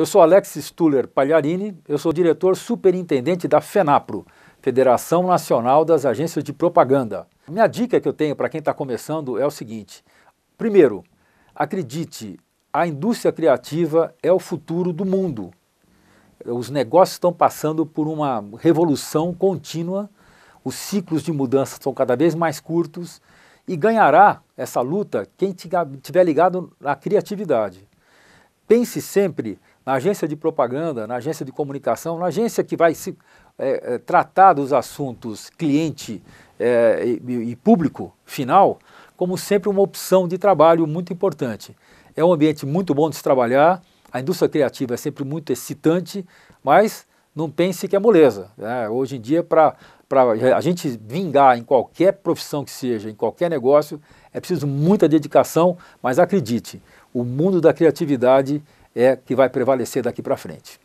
Eu sou Alexis Pagliarini, eu sou diretor superintendente da FENAPRO, Federação Nacional das Agências de Propaganda. Minha dica que eu tenho para quem está começando é o seguinte: primeiro, acredite, a indústria criativa é o futuro do mundo. Os negócios estão passando por uma revolução contínua, os ciclos de mudança são cada vez mais curtos e ganhará essa luta quem estiver ligado à criatividade. Pense sempre na agência de propaganda, na agência de comunicação, na agência que vai se tratar dos assuntos cliente e público final, como sempre uma opção de trabalho muito importante. É um ambiente muito bom de se trabalhar, a indústria criativa é sempre muito excitante, mas não pense que é moleza, né? Hoje em dia, para a gente vingar em qualquer profissão que seja, em qualquer negócio, é preciso muita dedicação, mas acredite, o mundo da criatividade é que vai prevalecer daqui para frente.